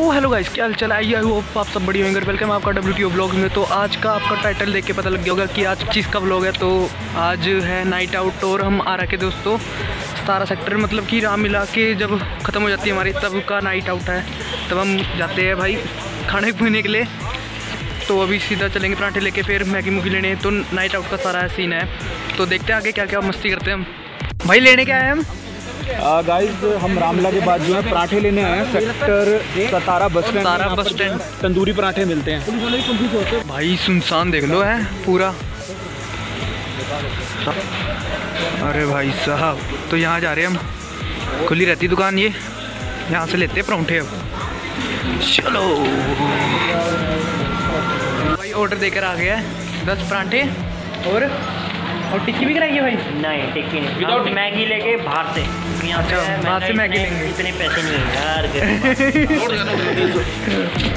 ओ hello guys, क्या हाल चल? I hope आप सब बढ़िया होंगे। वेलकम आपका W.T.O. ब्लॉग में। तो आज का आपका टाइटल देख के पता लग गया होगा कि आज चीज़ का ब्लॉग है। तो आज है नाइट आउट और हम आ रखे दोस्तों 17 सेक्टर, मतलब कि राम मिला के जब ख़त्म हो जाती है हमारी तब का नाइट आउट है, तब हम जाते हैं भाई खाने पीने के लिए। तो अभी सीधा चलेंगे पराठे लेके, फिर मैगी मुगी लेने। तो नाइट आउट का सारा सीन है, तो देखते हैं आगे क्या क्या मस्ती करते हैं हम। भाई लेने क्या है हम गाइस? हम रामला के बाद जो है पराठे लेने आए हैं। सेक्टर 17 बस स्टैंड तंदूरी पराठे मिलते हैं। भाई सुनसान देख लो है पूरा। अरे भाई साहब, तो यहाँ जा रहे हैं हम। खुली रहती दुकान, ये यहाँ से लेते हैं पराठे। अब चलो भाई, ऑर्डर देकर आ गया है 10 पराठे और टिक्की भी कराइए भाई। नहीं टिक्की नहीं, विदाउट मैगी लेके बाहर से। अच्छा, बाहर से मैगी लेंगे। इतने पैसे नहीं यार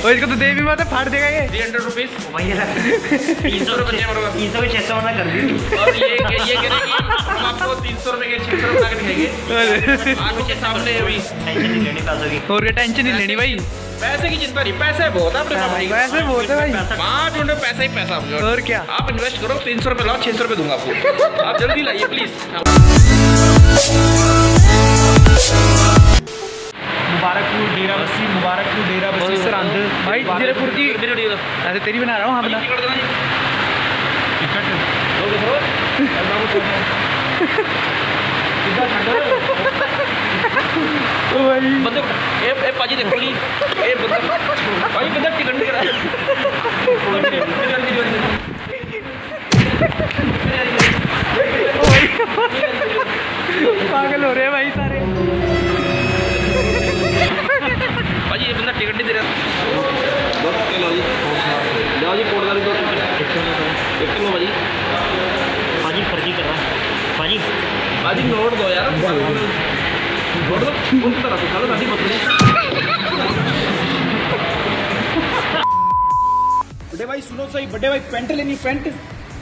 और इसको तो दे भी मत, फाड़ देगा ये। 300 रुपीज़ भाई, 300 रुपये 600 वाला कर दी। और ये करेंगे हम आपको 300 रुपये के 600 बना के दिखाएंगे आपके सामने। अभी टेंशन नहीं लेनी पैसों की, और टेंशन नहीं लेनी भाई। पैसे की चिंता नहीं, पैसे बहुत है अपने भाई। पैसे बहुत है भाई, वहाँ ढूंढो पैसा ही पैसा। और क्या आप इन्वेस्ट करो, 300 रुपये लाओ, 600 रुपये दूंगा आपको। आप जल्दी लाइए प्लीज। मुबारकपुर डेरा बस्सी, मुबारकपुर डेरा बस्सी सरहद भाई। डेरापुर की ऐसे तेरी बना रहा हूँ। हाँ बना मतलब ए पाजी देखो नहीं ए भाई बंदा टिकट नहीं कराया। पागल हो रहे हैं भाई सारे। भाजी ये बंदा टिकट नहीं दे रहा। भाजी फर्जी कर रहा है। भाजी भाजी नोट दो यार। बड़े भाई सुनो सही, बड़े भाई पैंट लेनी, पैंट।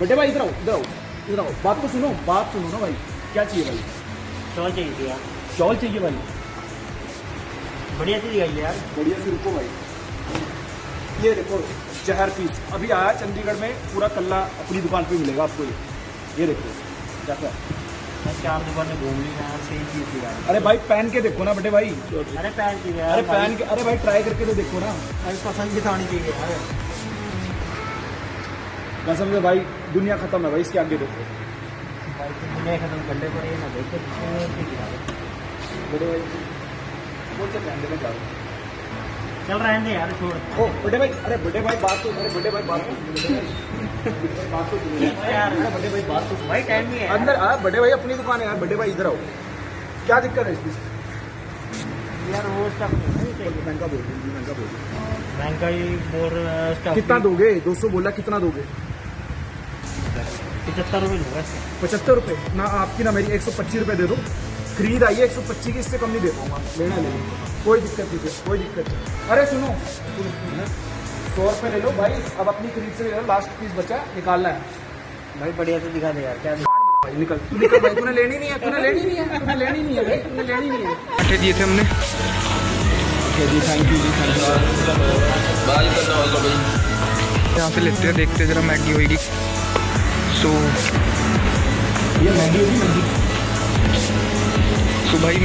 बड़े भाई इधर आओ, इधर आओ, इधर आओ, बात तो सुनो, बात सुनो ना भाई। क्या चाहिए भाई? शॉल चाहिए यार, शॉल चाहिए भाई, बढ़िया सी दिखाइए यार, बढ़िया सी। रुको भाई, ये देखो जहर पीस अभी आया चंडीगढ़ में, पूरा कल्ला अपनी दुकान पे मिलेगा आपको। ये देखो जैसा 4 दुकानें घूम ली यार, सही चीज यार। अरे भाई पहन के देखो ना बड़े भाई। अरे पहन के यार, अरे पहन के, अरे भाई ट्राई करके तो देखो ना। अरे पसंद की थानी चाहिए यार, कसम से भाई दुनिया खत्म है भाई इसके आगे। देखो भाई दुनिया खत्म कर ले पर ये ना देखे बड़े भाई। बोल से पहन देना चल रहे हैं यार, छोड़। ओ बड़े भाई, अरे बड़े भाई बात तो, अरे बड़े भाई बात तो यार, बड़े भाई बात तो भाई टाइम नहीं है अंदर आ। बड़े भाई अपनी दुकान है यार, बड़े भाई इधर आओ। क्या दिक्कत है इसकी यार? वो स्टफ महंगा बोल रही है, महंगा बोल रही है, महंगा ही और स्टफ। कितना दोगे? 200 बोला, कितना दोगे? 75 रुपये दूंगा। 75 रुपये ना आपकी ना मेरी, 125 रुपये दे दो। खरीद आइए 125 की, इससे कम नहीं दे पाऊंगा। लेना ले, कोई दिक्कत नहीं, कोई दिक्कत नहीं। अरे सुनो, 100 रुपये ले लो भाई, अब अपनी खरीद से ले लो। लास्ट पीस बचा, निकालना है भाई। बढ़िया से दिखा दे यार, क्या भाई। निकल निकल भाई, तूने लेनी नहीं है, तूने लेनी नहीं है, तूने लेनी नहीं है भाई, तूने लेनी नहीं है। पराठे दिए थे हमने। ओके जी, थैंक यू जी, थैंक यू। यहाँ से लेते हैं, देखते हैं जरा मैगी होगी। सो ये मैगी होगी, मैगी। सो भाई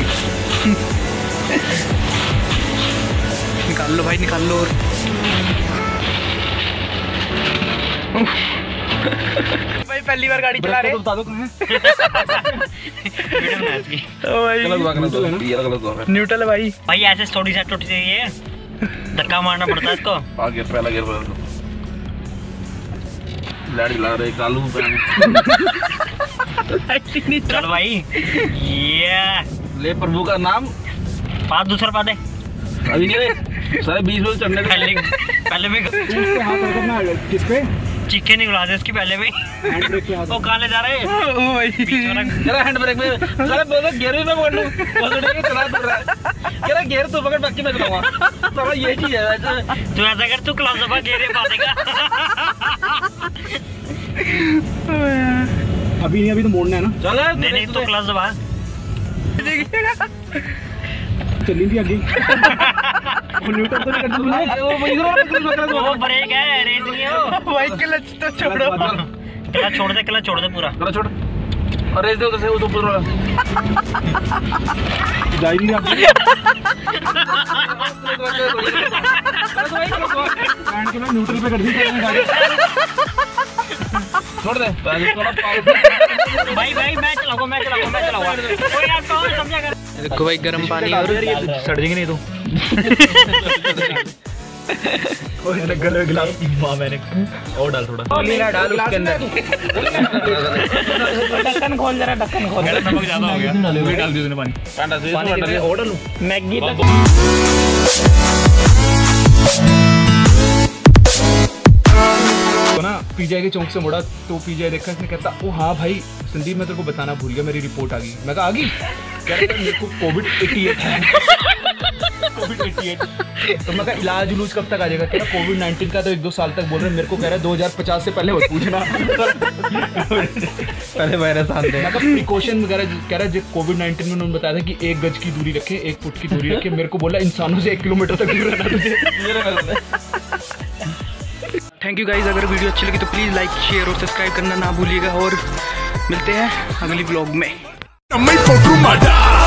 निकाल लो भाई, निकाल लो। और भाई पहली बार गाड़ी चला रहे हैं, बता दो कहां है। न्यूट्रल है भाई। भाई ऐसे थोड़ी सा टूट जाइए, धक्का मारना पड़ता है इसको। आगे पहला गियर पर लाड़ी ला रहे कालू पे। चल भाई ये ले प्रभु का नाम, पाद दूसरा पा दे। अभी नहीं सारे 20 चढ़ने पहले में हाथ रखना किस पे? चिक्के निकला दे इसकी पहले में। हैंड ब्रेक पे वो काले जा रहे हैं। ओ भाई जरा हैंड ब्रेक में, अरे बोलो गियर में पकड़ लो, पकड़ के चला पड़ रहा है। तेरा गियर तो पकड़ बाकी मैं चलाऊंगा। तो ये चीज है वैसे, तू ऐसा कर, तू क्लास दबा गियर पा देगा। अभी नहीं, अभी तो मोड़ना है ना। चल नहीं तो क्लास दबा देखिएगा। चलिए आगे। न्यूटन तो नहीं करता तूने? अरे वो इधर वो ब्रेक है, रेस नहीं है वो। भाई क्लच तो छोड़ो, क्लच छोड़ दे पूरा, क्लच छोड़ और रेस दे उधर से उसको पूरा। जाई नहीं आप बैंड के ना न्यूट्रल पे कर दी गाड़ी, छोड़ दे थोड़ा पावर। भाई भाई मैं चलाऊंगा कोई आप कहो समझा कर। देखो भाई गरम पानी और सड़ जाएंगे नहीं तो। कोई गले में गिलास मैंने और डाल थोड़ा नीला डाल उसके अंदर। ढक्कन खोल जरा, ढक्कन खोल। नमक ज्यादा हो गया डाल दिया तूने पानी। पानी डाल और डालूं मैगी तो ना। पीजीआई के चौक से मुड़ा तो पीजीआई देखा, इसने कहता ओ हाँ भाई संदीप मैं तेरे को बताना भूल गया, मेरी रिपोर्ट आ गई। मैं कहा आ गई? कह रहा मेरे को कोविड-88 है। कोविड-88 तो मैं कहा इलाज उलूज कब तक आ जाएगा? कह रहा कोविड-19 का तो 1-2 साल तक बोल रहे हैं मेरे को। कह रहा 2050 से पहले मत पूछना, पहले वायरस आते हैं। प्रिकॉशन वगैरह कह रहा जब कोविड-19 में उन्होंने बताया था कि 1 गज की दूरी रखें, 1 फुट की दूरी रखें। मेरे को बोला इंसानों से 1 किलोमीटर तक दूर रहना। थैंक यू गाइज, अगर वीडियो अच्छी लगी तो प्लीज़ लाइक, शेयर और सब्सक्राइब करना ना भूलिएगा। और मिलते हैं अगली ब्लॉग में।